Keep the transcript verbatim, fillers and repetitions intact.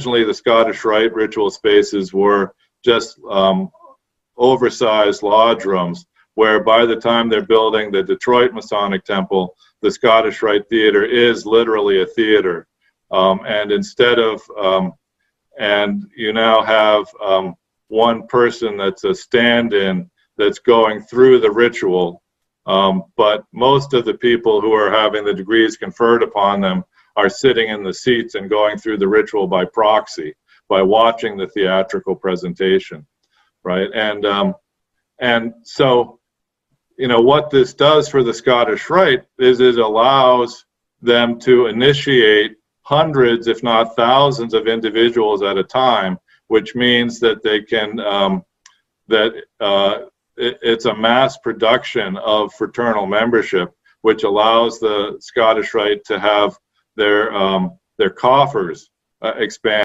originally the Scottish Rite ritual spaces were just um, oversized lodge rooms, where by the time they're building the Detroit Masonic Temple, the Scottish Rite Theater is literally a theater. Um, and instead of, um, and you now have um, one person that's a stand-in that's going through the ritual, um, but most of the people who are having the degrees conferred upon them are sitting in the seats and going through the ritual by proxy, by watching the theatrical presentation, right? And, um, and so, you know, what this does for the Scottish Rite is it allows them to initiate hundreds, if not thousands, of individuals at a time, which means that they can, um, that uh, it, it's a mass production of fraternal membership, which allows the Scottish Rite to have their um, their coffers uh, expand.